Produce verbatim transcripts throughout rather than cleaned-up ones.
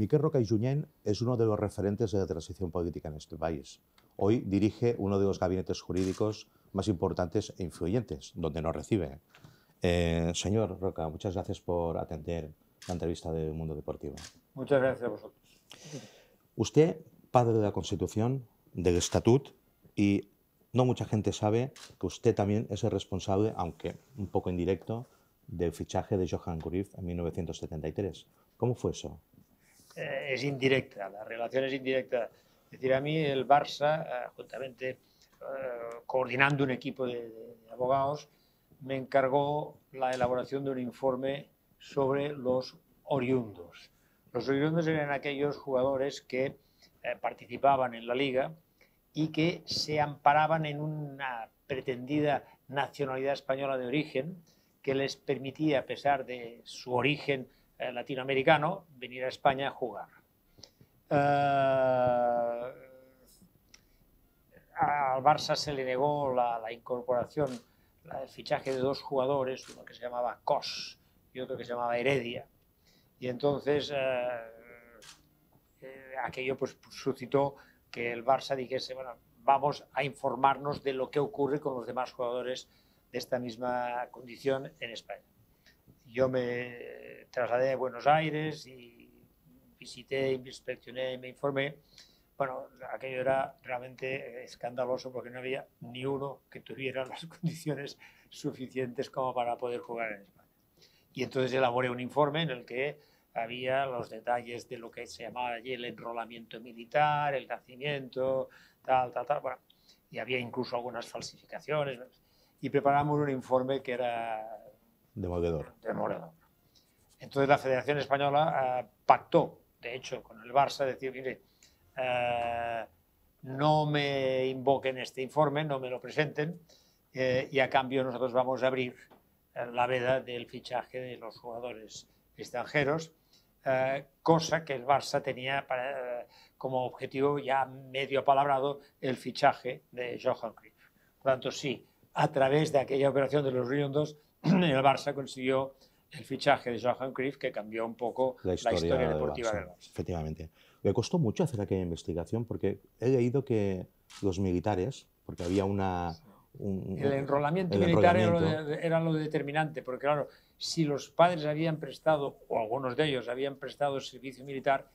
Miquel Roca y Junyent es uno de los referentes de la transición política en este país. Hoy dirige uno de los gabinetes jurídicos más importantes e influyentes, donde nos recibe. Eh, señor Roca, muchas gracias por atender la entrevista del Mundo Deportivo. Muchas gracias a vosotros. Usted, padre de la Constitución, del Estatut, y no mucha gente sabe que usted también es el responsable, aunque un poco indirecto, del fichaje de Johan Cruyff en mil novecientos setenta y tres. ¿Cómo fue eso? Eh, es indirecta, la relación es indirecta. Es decir, a mí el Barça, eh, juntamente eh, coordinando un equipo de, de, de abogados, me encargó la elaboración de un informe sobre los oriundos. Los oriundos eran aquellos jugadores que eh, participaban en la liga y que se amparaban en una pretendida nacionalidad española de origen que les permitía, a pesar de su origen eh, latinoamericano, venir a España a jugar. Uh, al Barça se le negó la, la incorporación, el fichaje de dos jugadores, uno que se llamaba Cos y otro que se llamaba Heredia. Y entonces eh, eh, aquello pues, suscitó que el Barça dijese, bueno, vamos a informarnos de lo que ocurre con los demás jugadores de esta misma condición en España. Yo me trasladé a Buenos Aires y visité, inspeccioné y me informé. Bueno, aquello era realmente escandaloso porque no había ni uno que tuviera las condiciones suficientes como para poder jugar en España. Y entonces elaboré un informe en el que había los detalles de lo que se llamaba allí el enrolamiento militar, el nacimiento, tal, tal, tal. Bueno, y había incluso algunas falsificaciones. Y preparamos un informe que era demoledor. demoledor. Entonces la Federación Española eh, pactó, de hecho, con el Barça, decir, mire, Uh, no me invoquen este informe, no me lo presenten, eh, y a cambio nosotros vamos a abrir uh, la veda del fichaje de los jugadores extranjeros, uh, cosa que el Barça tenía para, uh, como objetivo ya medio apalabrado el fichaje de Johan Cruyff. Por tanto, sí, a través de aquella operación de los oriundos, el Barça consiguió el fichaje de Johan Cruyff, que cambió un poco la historia, la historia deportiva del Barça. del Barça. Efectivamente. Me costó mucho hacer aquella investigación porque he leído que los militares, porque había una... Un, el enrolamiento el militar enrolamiento. Era, lo de, era lo determinante, porque claro, si los padres habían prestado, o algunos de ellos habían prestado servicio militar,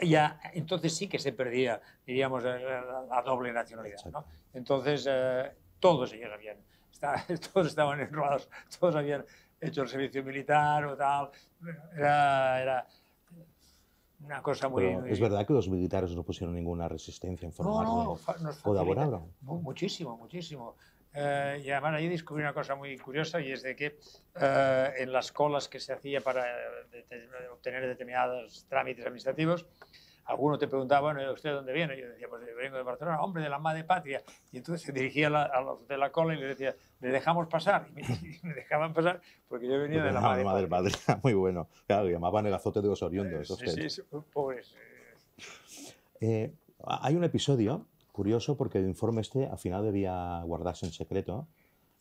ya entonces sí que se perdía, diríamos, la doble nacionalidad, ¿no? Entonces eh, todos ellos habían, todos estaban enrolados, todos habían hecho el servicio militar o tal, era... era una cosa muy... Pero es verdad que los militares no pusieron ninguna resistencia en formar. No, no, nos colaboraron. Muchísimo, muchísimo. Eh, y además ahí descubrí una cosa muy curiosa y es de que eh, en las colas que se hacía para de, de, obtener determinados trámites administrativos, alguno te preguntaba, bueno, ¿usted dónde viene? Yo decía, pues vengo de Barcelona, hombre, de la madre patria. Y entonces se dirigía a, la, a los de la cola y le decía, ¿le dejamos pasar? Y me, y me dejaban pasar porque yo venía de la madre, madre patria. patria. Muy bueno. Claro, llamaban el azote de los oriundos. Eh, sí, sí, sí, pobres. Eh, hay un episodio curioso porque el informe este al final debía guardarse en secreto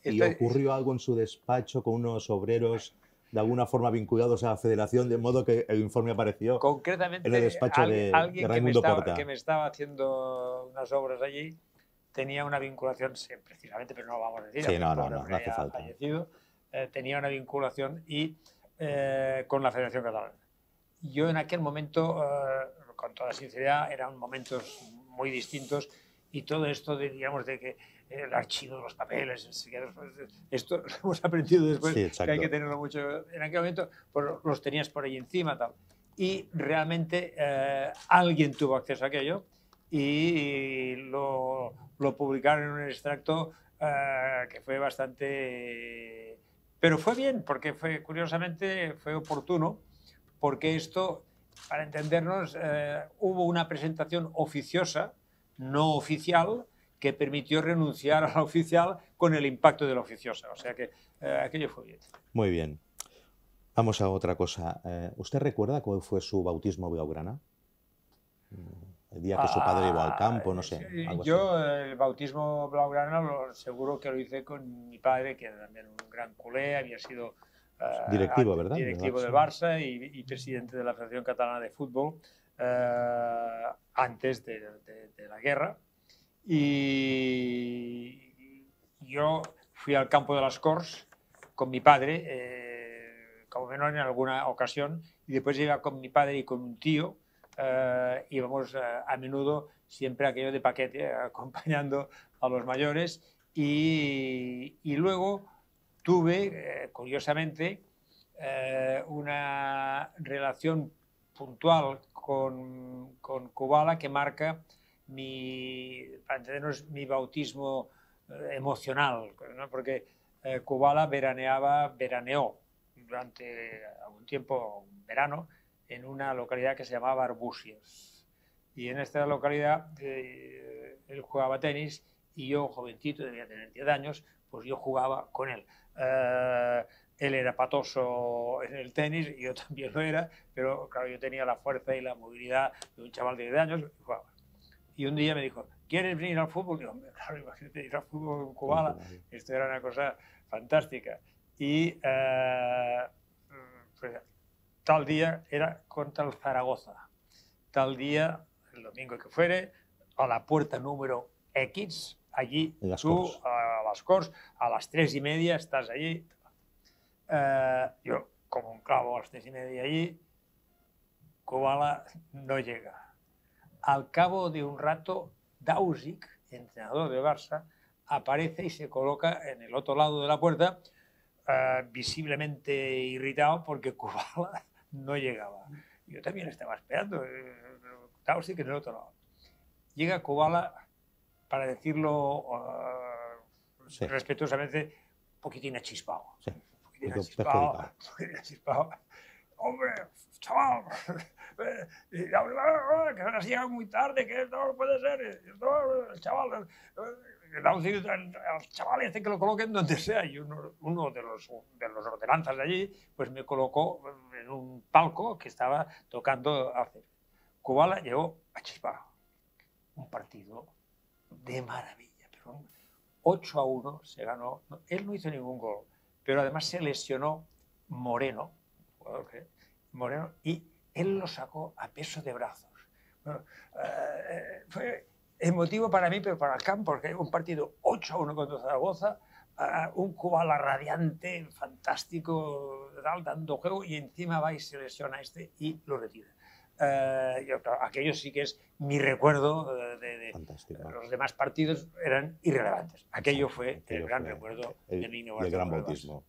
y Estoy... ocurrió algo en su despacho con unos obreros de alguna forma vinculados a la Federación, de modo que el informe apareció concretamente en el despacho al, de, alguien de Raimundo que me estaba, Porta. que me estaba haciendo unas obras allí, tenía una vinculación, sí, precisamente, pero no lo vamos a decir, sí, no, no, no, no hace falta. Fallecido, eh, tenía una vinculación y, eh, con la Federación Catalana. Yo en aquel momento, eh, con toda sinceridad, eran momentos muy distintos y todo esto, de, digamos, de que el archivo de los papeles, esto lo hemos aprendido después, sí, que hay que tenerlo mucho. En aquel momento pues, los tenías por ahí encima. Tal. Y realmente eh, alguien tuvo acceso a aquello y lo, lo publicaron en un extracto eh, que fue bastante... Pero fue bien, porque fue, curiosamente fue oportuno, porque esto, para entendernos, eh, hubo una presentación oficiosa, no oficial, que permitió renunciar a la oficial con el impacto de la oficiosa. O sea que eh, aquello fue bien. Muy bien. Vamos a otra cosa. Eh, ¿Usted recuerda cuál fue su bautismo blaugrana? El día que ah, su padre iba al campo, no sé. Algo yo así. El bautismo blaugrana lo, seguro que lo hice con mi padre, que era también un gran culé, había sido directivo, antes, ¿verdad? Directivo del Barça, del Barça y, y presidente de la Federación Catalana de Fútbol eh, antes de, de, de la guerra. Y yo fui al campo de las Corts con mi padre, eh, como menor en alguna ocasión, y después iba con mi padre y con un tío, eh, íbamos a, a menudo siempre aquello de paquete, eh, acompañando a los mayores, y, y luego tuve, eh, curiosamente, eh, una relación puntual con, con Kubala que marca mi, para entendernos, mi bautismo eh, emocional, ¿no? Porque eh, Kubala veraneaba, veraneó durante algún tiempo, un verano, en una localidad que se llamaba Arbúcies. Y en esta localidad eh, él jugaba tenis y yo, jovencito, debía tener diez años, pues yo jugaba con él. Uh, él era patoso en el tenis, yo también lo era, pero claro, yo tenía la fuerza y la movilidad de un chaval de diez años y jugaba. Y un día me dijo, ¿quieres venir al fútbol? Y yo, claro, imagínate ir al fútbol con Kubala, esto era una cosa fantástica. Y uh, pues, tal día era contra el Zaragoza, tal día, el domingo que fuere, a la puerta número X, allí las tú, Corts. a las Corts, a las tres y media estás allí. Eh, yo, como un clavo a las tres y media allí, Kubala no llega. Al cabo de un rato, Daučík, entrenador de Barça, aparece y se coloca en el otro lado de la puerta, eh, visiblemente irritado porque Kubala no llegaba. Yo también estaba esperando, eh, Daučík en el otro lado. Llega Kubala, para decirlo uh, sí. respetuosamente, un poquitín achispado. Sí. Un poquitín achispado, un poquitín achispado. Hombre, chaval, que ahora sí llega muy tarde, que esto no puede ser. El chaval, el chaval este que lo coloquen donde sea. Y uno, uno de los, de los ordenanzas de allí, pues me colocó en un palco que estaba tocando hacer. Kubala llegó achispado. Un partido de maravilla, pero ocho a uno se ganó. Él no hizo ningún gol, pero además se lesionó Moreno, Moreno y él lo sacó a peso de brazos. Bueno, eh, fue emotivo para mí, pero para el campo, porque un partido ocho a uno contra Zaragoza, eh, un Kubala radiante, fantástico, dando juego, y encima va y se lesiona este y lo retira. Uh, yo, claro, aquello sí que es mi recuerdo de, de los demás partidos eran irrelevantes. Aquello sí, fue aquello el gran fue recuerdo el, de niño. El gran bautismo.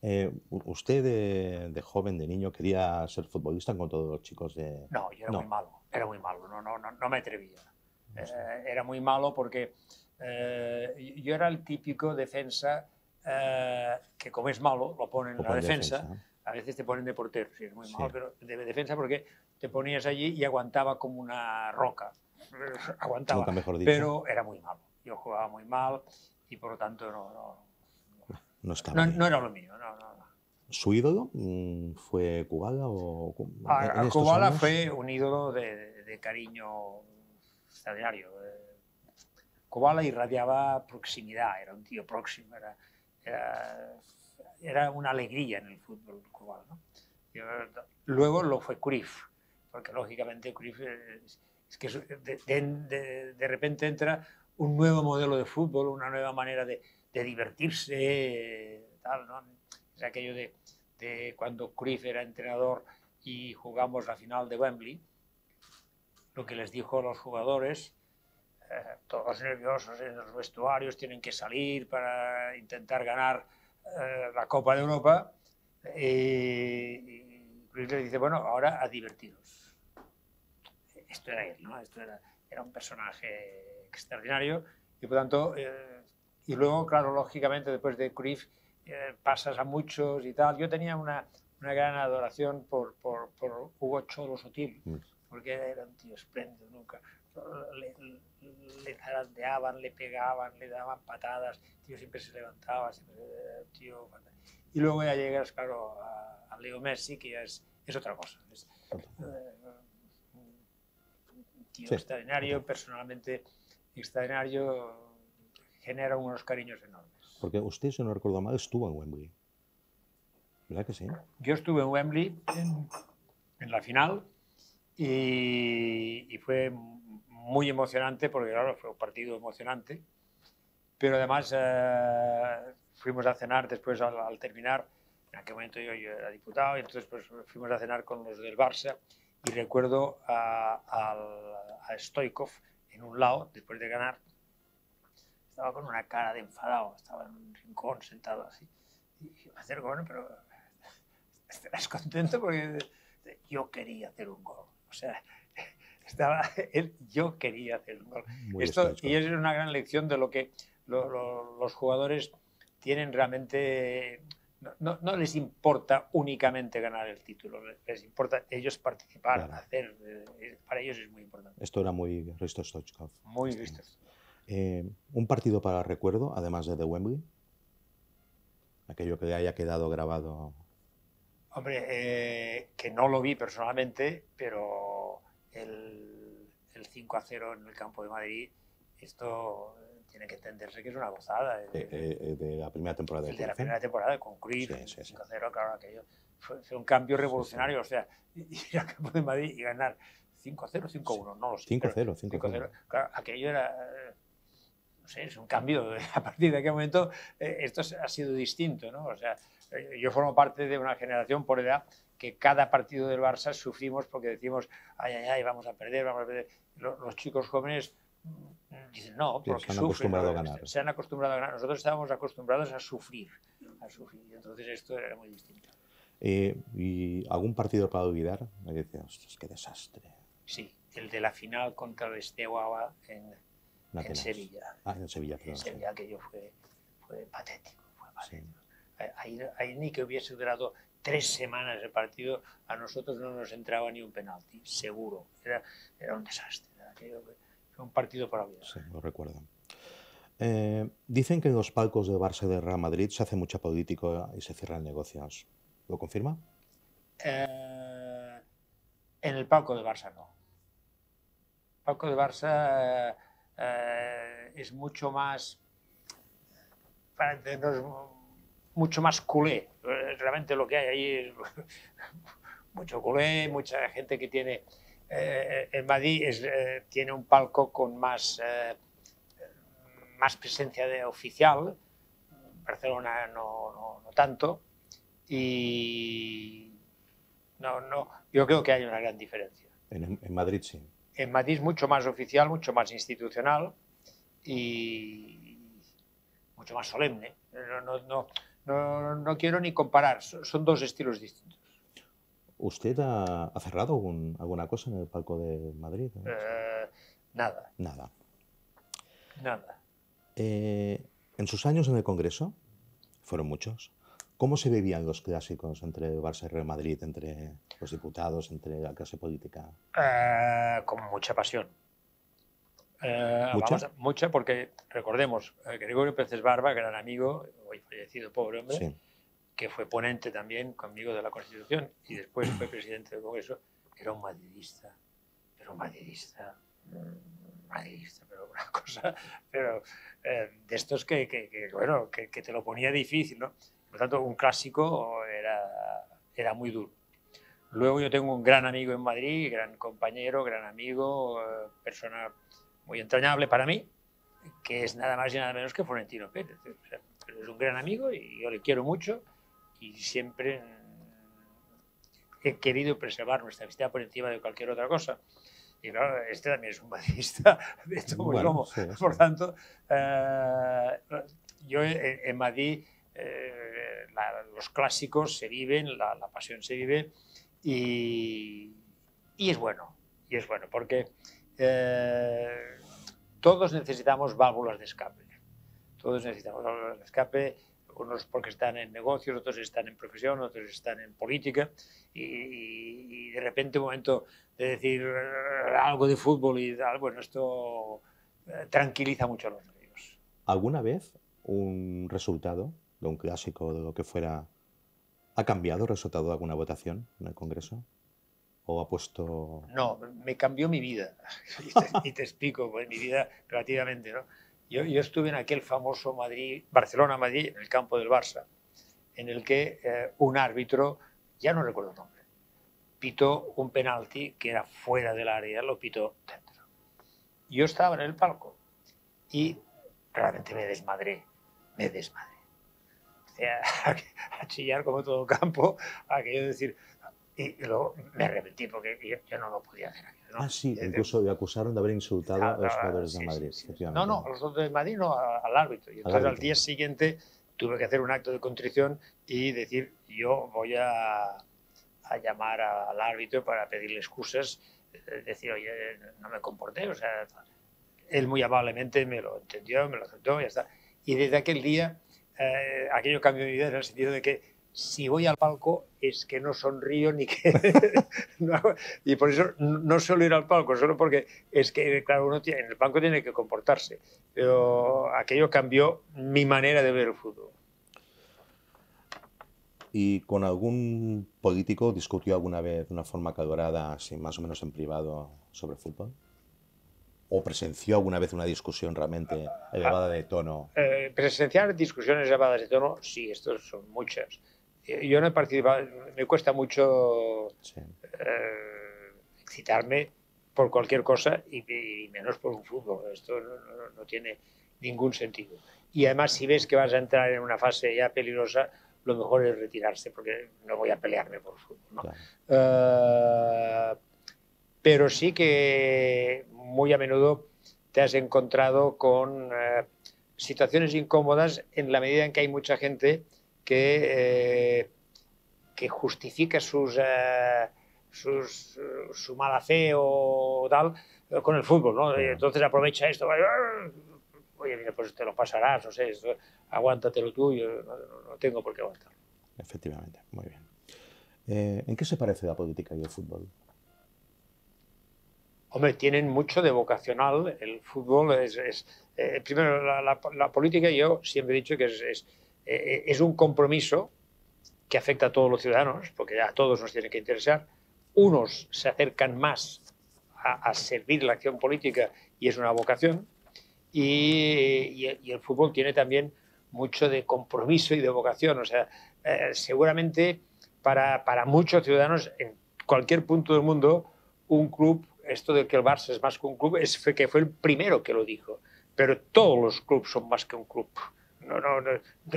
Eh, ¿Usted de, de joven, de niño, quería ser futbolista con todos los chicos de...? No, yo era no. muy malo, era muy malo, no, no, no, no me atrevía. No sé. eh, era muy malo porque eh, yo era el típico defensa eh, que como es malo lo ponen en la defensa. defensa. A veces te ponen de portero, sí, es muy malo, sí. pero de defensa porque te ponías allí y aguantaba como una roca. Aguantaba, Nunca mejor dicho. pero era muy malo. Yo jugaba muy mal y por lo tanto no, no, no, no, estaba no, no era lo mío. No, no, no. ¿Su ídolo fue Kubala? O, a, a Kubala fue un ídolo de, de, de cariño extraordinario. Kubala irradiaba proximidad, era un tío próximo, era... era Era una alegría en el fútbol cubano, ¿no? Luego lo fue Cruyff, porque lógicamente Cruyff es, es que de, de, de repente entra un nuevo modelo de fútbol, una nueva manera de, de divertirse, tal, ¿no? Es aquello de, de cuando Cruyff era entrenador y jugamos la final de Wembley, lo que les dijo a los jugadores, eh, todos nerviosos en los vestuarios, tienen que salir para intentar ganar la Copa de Europa, y Cruyff le dice, bueno, ahora a divertiros. Esto era él, ¿no? Esto era, era un personaje extraordinario y por tanto, eh, y luego, claro, lógicamente después de Cruyff eh, pasas a muchos y tal. Yo tenía una, una gran adoración por, por, por Hugo Cholo Sotil, porque era un tío espléndido, nunca. Le, le zarandeaban, le pegaban, le daban patadas, el tío siempre se levantaba, siempre, tío, y luego ya llegas, claro, a, a Leo Messi, que ya es, es otra cosa, es, eh, un tío sí. extraordinario, sí. personalmente extraordinario, genera unos cariños enormes. Porque usted, si no recuerdo mal, estuvo en Wembley. ¿Verdad que sí? Yo estuve en Wembley en, en la final y, y fue muy emocionante porque, claro, fue un partido emocionante. Pero además eh, fuimos a cenar después al, al terminar. En aquel momento yo, yo era diputado y entonces pues, fuimos a cenar con los del Barça y recuerdo a, a, a Stoichkov en un lado, después de ganar, estaba con una cara de enfadado, estaba en un rincón sentado así. Y me acerco, bueno, pero estarás contento porque yo quería hacer un gol. O sea, estaba, él, yo quería hacer un gol. Esto, y es una gran lección de lo que lo, lo, los jugadores tienen realmente. No, no, no les importa únicamente ganar el título, les importa ellos participar, claro. hacer, eh, para ellos es muy importante. Esto era muy Hristo Stoichkov. Muy Hristo. Eh, un partido para recuerdo, además de The Wembley, aquello que haya quedado grabado. Hombre, eh, que no lo vi personalmente, pero el, el cinco a cero en el campo de Madrid, esto... Tiene que entenderse que es una gozada. De, de, de la primera temporada. De, de la primera temporada, con Cruyff, sí, sí, sí. cinco a cero, claro, aquello. Fue, fue un cambio revolucionario, sí, sí. O sea, ir al campo de Madrid y ganar cinco a cero, cinco a uno, no lo sé. cinco a cero, cinco a cero. Claro, aquello era, no sé, es un cambio. A partir de aquel momento eh, esto ha sido distinto, ¿no? O sea, yo formo parte de una generación por edad que cada partido del Barça sufrimos porque decimos, ay, ay, ay, vamos a perder, vamos a perder. Los, los chicos jóvenes... Dicen, no, porque sí, se han acostumbrado sufren, a ganar. Se han acostumbrado a ganar. Nosotros estábamos acostumbrados a sufrir, a sufrir. Entonces esto era muy distinto. Eh, ¿Y algún partido para olvidar? Me decía, ostras, qué desastre. Sí, el de la final contra el Steaua en, en Sevilla. Ah, en Sevilla, perdón. En Sevilla, que yo fue, fue patético. Fue patético. Sí. Ahí, ahí ni que hubiese durado tres semanas el partido, a nosotros no nos entraba ni un penalti, seguro. Era, era un desastre. Aquello que, un partido para olvidar. Sí, lo recuerdo. Eh, dicen que en los palcos de Barça y de Real Madrid se hace mucha política y se cierran negocios. ¿Lo confirma? Eh, en el palco de Barça no. El palco de Barça eh, es mucho más, para entendernos, mucho más culé. Realmente lo que hay ahí es mucho culé, mucha gente que tiene... Eh, el Madrid es, eh, tiene un palco con más, eh, más presencia de oficial, Barcelona no, no, no tanto, y no, no, yo creo que hay una gran diferencia. En, en Madrid sí. En Madrid es mucho más oficial, mucho más institucional y mucho más solemne. No, no, no, no, no quiero ni comparar, son dos estilos distintos. ¿Usted ha, ha cerrado algún, alguna cosa en el palco de Madrid? ¿No? Eh, nada. Nada. Nada. Eh, en sus años en el Congreso, fueron muchos, ¿cómo se vivían los clásicos entre el Barça y Real Madrid, entre los diputados, entre la clase política? Eh, con mucha pasión. Eh, ¿Mucha? Vamos a, mucha porque, recordemos, Gregorio Peces-Barba, gran amigo, hoy fallecido, pobre hombre, sí. que fue ponente también conmigo de la Constitución y después fue presidente del Congreso, era un madridista, pero un madridista, madridista, pero una cosa, pero eh, de estos que, que, que bueno, que, que te lo ponía difícil, ¿no? Por lo tanto, un clásico era, era muy duro. Luego yo tengo un gran amigo en Madrid, gran compañero, gran amigo, eh, persona muy entrañable para mí, que es nada más y nada menos que Florentino Pérez. O sea, es un gran amigo y yo le quiero mucho. Y siempre he querido preservar nuestra amistad por encima de cualquier otra cosa. Y claro, este también es un madridista, de hecho, muy bueno, lomo. Sí, sí. Por tanto, eh, yo en Madrid eh, la, los clásicos se viven, la, la pasión se vive y, y es bueno. Y es bueno porque eh, todos necesitamos válvulas de escape. Todos necesitamos válvulas de escape. Unos porque están en negocios, otros están en profesión, otros están en política y, y, y de repente un momento de decir algo de fútbol y tal, bueno, esto tranquiliza mucho a los nervios. ¿Alguna vez un resultado de un clásico, de lo que fuera, ha cambiado el resultado de alguna votación en el Congreso? ¿O ha puesto...? No, me cambió mi vida y te, y te explico, pues, mi vida relativamente, ¿no? Yo, yo estuve en aquel famoso Madrid, Barcelona-Madrid, en el campo del Barça, en el que eh, un árbitro, ya no recuerdo el nombre, pitó un penalti que era fuera del área, lo pitó dentro. Yo estaba en el palco y realmente me desmadré, me desmadré. O sea, a chillar como todo campo, aquello de decir... Y luego me arrepentí porque yo, yo no lo podía hacer. ¿No? Ah, sí, incluso le acusaron de haber insultado a, a los jugadores sí, de Madrid. Sí, sí. No, no, a los jugadores de Madrid no, a, al árbitro. Y entonces al, árbitro. al día siguiente tuve que hacer un acto de contrición y decir, yo voy a, a llamar a, al árbitro para pedirle excusas, decir, oye, no me comporté, o sea, él muy amablemente me lo entendió, me lo aceptó y ya está. Y desde aquel día, eh, aquello cambió mi vida en el sentido de que si voy al palco es que no sonrío ni que... no, y por eso no suelo ir al palco, solo porque es que, claro, uno tiene, en el palco tiene que comportarse. Pero aquello cambió mi manera de ver el fútbol. ¿Y con algún político discutió alguna vez de una forma acalorada, así más o menos en privado, sobre fútbol? ¿O presenció alguna vez una discusión realmente elevada de tono? Eh, presenciar discusiones elevadas de tono, sí, estas son muchas. Yo no he participado, me cuesta mucho sí. eh, excitarme por cualquier cosa y, y menos por un fútbol. Esto no, no, no tiene ningún sentido. Y además, si ves que vas a entrar en una fase ya peligrosa, lo mejor es retirarse, porque no voy a pelearme por fútbol, ¿no? Claro. Uh, pero sí que muy a menudo te has encontrado con uh, situaciones incómodas en la medida en que hay mucha gente que, eh, que justifica sus, eh, sus, su mala fe o tal con el fútbol, ¿no? Entonces aprovecha esto, oye, mira, pues te lo pasarás, no sé, esto, aguántatelo tú, yo no, no tengo por qué aguantarlo. Efectivamente, muy bien. Eh, ¿En qué se parece la política y el fútbol? Hombre, tienen mucho de vocacional, el fútbol es... es eh, primero, la, la, la política yo siempre he dicho que es... es es un compromiso que afecta a todos los ciudadanos, porque a todos nos tiene que interesar. Unos se acercan más a, a servir la acción política y es una vocación. Y, y, y el fútbol tiene también mucho de compromiso y de vocación. O sea, eh, seguramente para, para muchos ciudadanos en cualquier punto del mundo, un club, esto de que el Barça es más que un club, es que fue el primero que lo dijo. Pero todos los clubes son más que un club. No, no, no,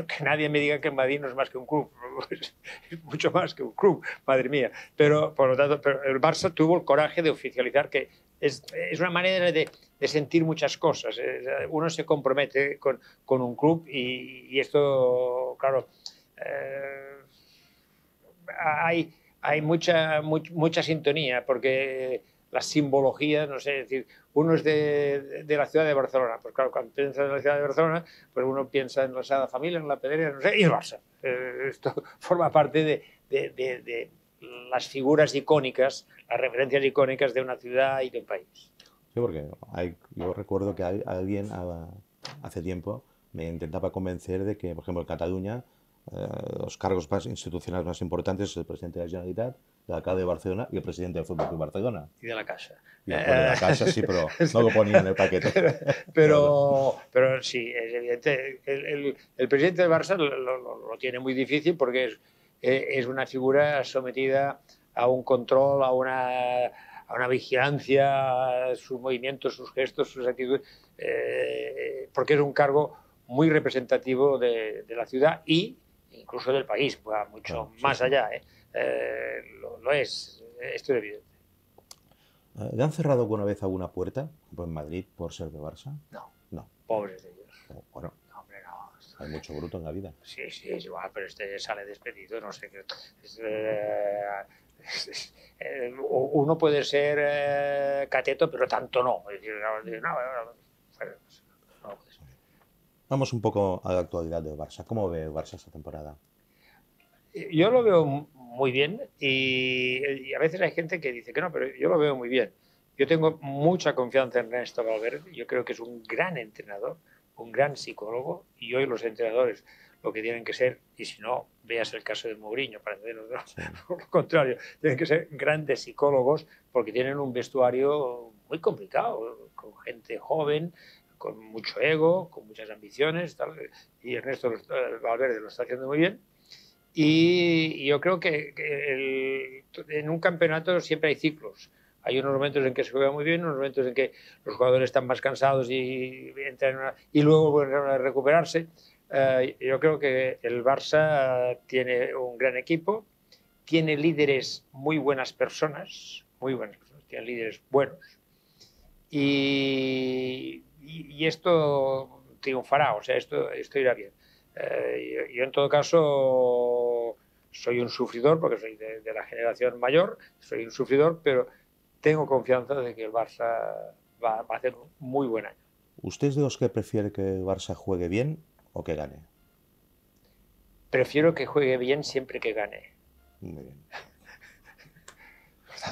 que nadie me diga que Madrid no es más que un club, es mucho más que un club, madre mía. Pero, por lo tanto, pero el Barça tuvo el coraje de oficializar que es, es una manera de, de sentir muchas cosas. Uno se compromete con, con un club y, y esto, claro, eh, hay, hay mucha, much, mucha sintonía porque... las simbologías, no sé, es decir, uno es de, de la ciudad de Barcelona, pues claro, cuando piensa en la ciudad de Barcelona, pues uno piensa en la Sagrada Familia, en la Pedrera, no sé, y el Barça. Eh, esto forma parte de, de, de, de las figuras icónicas, las referencias icónicas de una ciudad y de un país. Sí, porque hay, yo recuerdo que hay, alguien hace tiempo me intentaba convencer de que, por ejemplo, en Cataluña, eh, los cargos más institucionales más importantes es el presidente de la Generalitat, del alcalde de Barcelona y el presidente del Fútbol Club Barcelona. Y de la Casa. Y de la Casa, sí, pero no lo ponía en el paquete. Pero, pero sí, es evidente. El, el, el presidente del Barça lo, lo, lo tiene muy difícil porque es, es una figura sometida a un control, a una, a una vigilancia, sus movimientos, sus gestos, sus actitudes, eh, porque es un cargo muy representativo de, de la ciudad e incluso del país, va mucho sí, sí, más allá, ¿eh? Eh, lo, lo es, esto es evidente. ¿Le han cerrado alguna vez alguna puerta en Madrid por ser de Barça? No, no. Pobres de ellos. Bueno, no, hombre, no. Hay mucho bruto en la vida. Sí, sí, es igual, pero este sale despedido, no sé qué. Es, eh, es, es, eh, uno puede ser eh, cateto, pero tanto no. Es decir, no, no, no, no, no puede ser. Vamos un poco a la actualidad del Barça. ¿Cómo ve el Barça esta temporada? Yo lo veo muy bien y, y a veces hay gente que dice que no, pero yo lo veo muy bien. Yo tengo mucha confianza en Ernesto Valverde, yo creo que es un gran entrenador, un gran psicólogo y hoy los entrenadores lo que tienen que ser, y si no, veas el caso de Mourinho, para entenderlo, por lo contrario, tienen que ser grandes psicólogos porque tienen un vestuario muy complicado, con gente joven, con mucho ego, con muchas ambiciones, tal, y Ernesto Valverde lo está haciendo muy bien. Y yo creo que el, en un campeonato siempre hay ciclos. Hay unos momentos en que se juega muy bien, unos momentos en que los jugadores están más cansados y, entran en una, y luego vuelven a recuperarse. Eh, yo creo que el Barça tiene un gran equipo, tiene líderes muy buenas personas, muy buenas personas, tiene líderes buenos. Y, y, y esto triunfará, o sea, esto, esto irá bien. Eh, yo, yo en todo caso soy un sufridor, porque soy de, de la generación mayor, soy un sufridor, pero tengo confianza de que el Barça va, va a hacer un muy buen año. ¿Usted es de los que prefiere que el Barça juegue bien o que gane? Prefiero que juegue bien siempre que gane. Muy bien.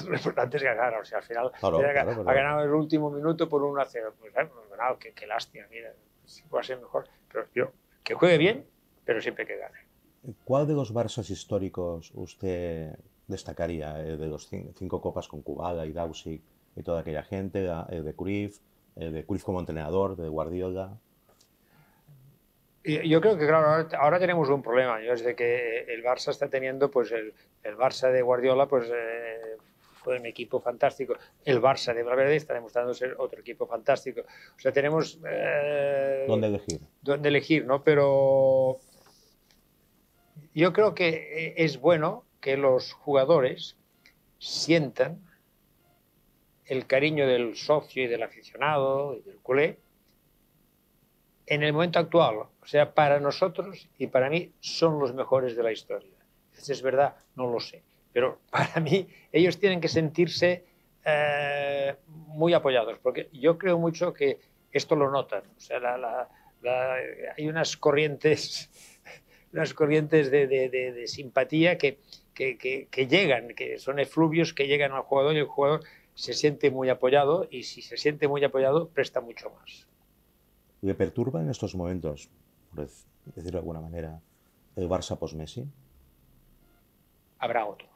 Lo importante es ganar, o sea, al final claro, ha, claro, ha ganado el último minuto por uno a cero. Pues ha ganado, qué, qué lástima, mira, si puede ser mejor, pero yo... Que juegue bien, pero siempre que gane. ¿Cuál de los Barças históricos usted destacaría? ¿El de los cinco, cinco copas con Kubala y Daučík y toda aquella gente? La, ¿El de Cruyff? ¿El de Cruyff como entrenador? ¿De Guardiola? Yo creo que, claro, ahora, ahora tenemos un problema. Yo desde que el Barça está teniendo, pues el, el Barça de Guardiola, pues eh, fue un equipo fantástico. El Barça de Valverde está demostrando ser otro equipo fantástico. O sea, tenemos... Eh, ¿Dónde elegir? Dónde elegir, ¿no? Pero yo creo que es bueno que los jugadores sientan el cariño del socio y del aficionado y del culé en el momento actual. O sea, para nosotros y para mí son los mejores de la historia. Es verdad, no lo sé. Pero para mí ellos tienen que sentirse eh, muy apoyados, porque yo creo mucho que esto lo notan. O sea, la, la, la, hay unas corrientes, unas corrientes de, de, de, de simpatía que, que, que, que llegan, que son efluvios que llegan al jugador y el jugador se siente muy apoyado, y si se siente muy apoyado presta mucho más. ¿Le perturba en estos momentos, por decirlo de alguna manera, el Barça post-Messi? Habrá otro.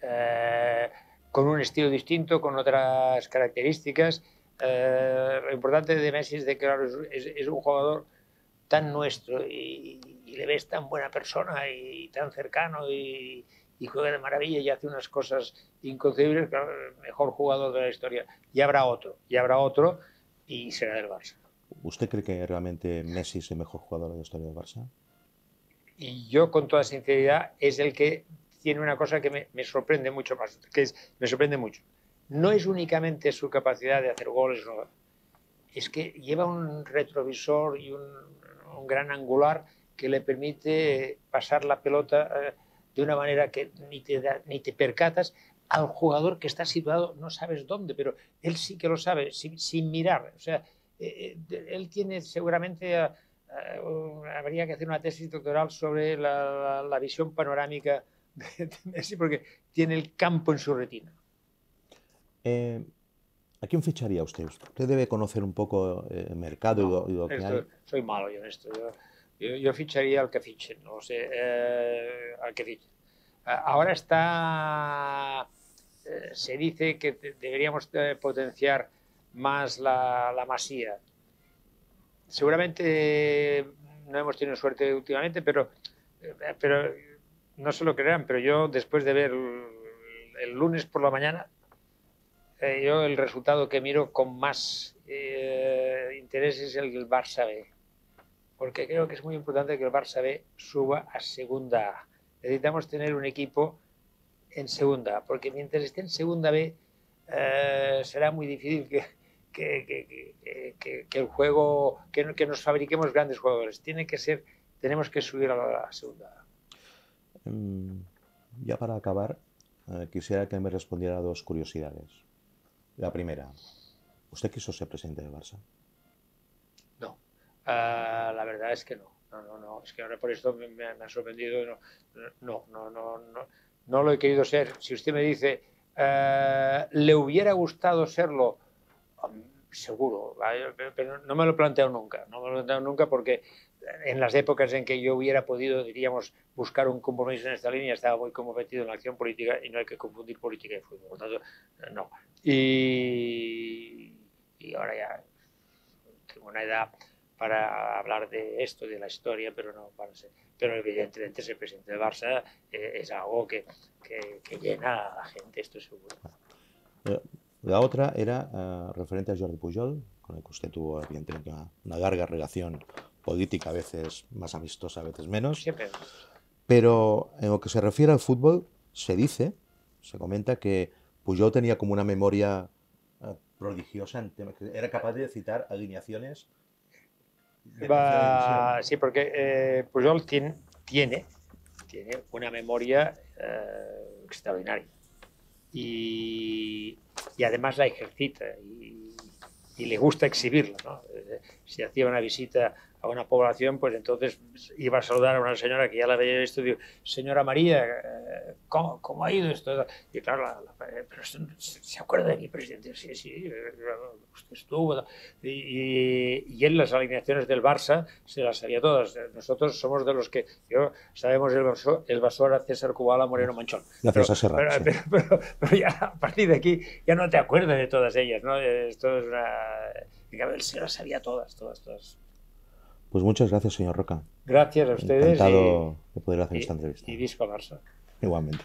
Eh, con un estilo distinto, con otras características. Eh, lo importante de Messi es de que claro, es, es un jugador tan nuestro y, y le ves tan buena persona y, y tan cercano y, y juega de maravilla y hace unas cosas inconcebibles, claro, el mejor jugador de la historia. Y habrá otro, y habrá otro y será del Barça. ¿Usted cree que realmente Messi es el mejor jugador de la historia del Barça? Y yo, con toda sinceridad, es el que tiene una cosa que me, me sorprende mucho más, que es, me sorprende mucho. No es únicamente su capacidad de hacer goles, no, es que lleva un retrovisor y un, un gran angular que le permite pasar la pelota eh, de una manera que ni te, da, ni te percatas al jugador que está situado, no sabes dónde, pero él sí que lo sabe, sin, sin mirar. O sea, eh, él tiene seguramente... A, Uh, habría que hacer una tesis doctoral sobre la, la, la visión panorámica de, de Messi, porque tiene el campo en su retina. Eh, ¿A quién ficharía usted? Usted debe conocer un poco el mercado no, y, lo, y lo que esto, hay. Soy malo yo en esto. Yo, yo, yo ficharía al que fichen, no sé, eh, al que fichen. Ahora está... Eh, se dice que te, deberíamos potenciar más la, la Masía. Seguramente no hemos tenido suerte últimamente, pero, pero no se lo creerán, pero yo después de ver el, el lunes por la mañana, eh, yo el resultado que miro con más eh, interés es el del Barça B, porque creo que es muy importante que el Barça B suba a segunda A. Necesitamos tener un equipo en segunda A, porque mientras esté en segunda B eh, será muy difícil que... Que, que, que, que el juego, que, que nos fabriquemos grandes jugadores. Tiene que ser, tenemos que subir a la segunda. Ya para acabar, eh, quisiera que me respondiera a dos curiosidades. La primera, ¿usted quiso ser presidente del Barça? No, uh, la verdad es que no. No, no, no. Es que ahora por esto me, me ha sorprendido. No, no, no, no, no, no lo he querido ser. Si usted me dice, uh, ¿le hubiera gustado serlo? Seguro, pero no me lo he planteado nunca, no me lo he planteado nunca porque en las épocas en que yo hubiera podido, diríamos, buscar un compromiso en esta línea, estaba muy comprometido en la acción política y no hay que confundir política y fútbol, por tanto, no. Y, y ahora ya tengo una edad para hablar de esto, de la historia, pero no para ser, pero evidentemente ser presidente del Barça eh, es algo que, que, que llena a la gente, esto seguro. La otra era eh, referente a Jordi Pujol, con el que usted tuvo evidentemente una, una larga relación política, a veces más amistosa, a veces menos. Siempre. Pero en lo que se refiere al fútbol, se dice, se comenta que Pujol tenía como una memoria eh, prodigiosa, en temas que era capaz de citar alineaciones. Va, sí, porque eh, Pujol tiene, tiene, tiene una memoria eh, extraordinaria y, y además la ejercita y, y le gusta exhibirla, ¿no? Eh, si hacía una visita a una población, pues entonces iba a saludar a una señora que ya la veía en el estudio, señora María, ¿cómo, cómo ha ido esto? Y claro, la, la, pero ¿se acuerda de mi presidente? Sí, sí, usted estuvo. Y, y, y él las alineaciones del Barça se las sabía todas. Nosotros somos de los que, yo, sabemos el Barça, el Barça era César Cubala, Moreno, Manchón. Pero, Serrat, pero, sí. pero, pero, pero ya a partir de aquí ya no te acuerdas de todas ellas, ¿no? Esto es una... Él se las sabía todas, todas, todas. Pues muchas gracias, señor Roca. Gracias a ustedes. Encantado y, de poder hacer y, esta entrevista. Y visca Barça. Igualmente.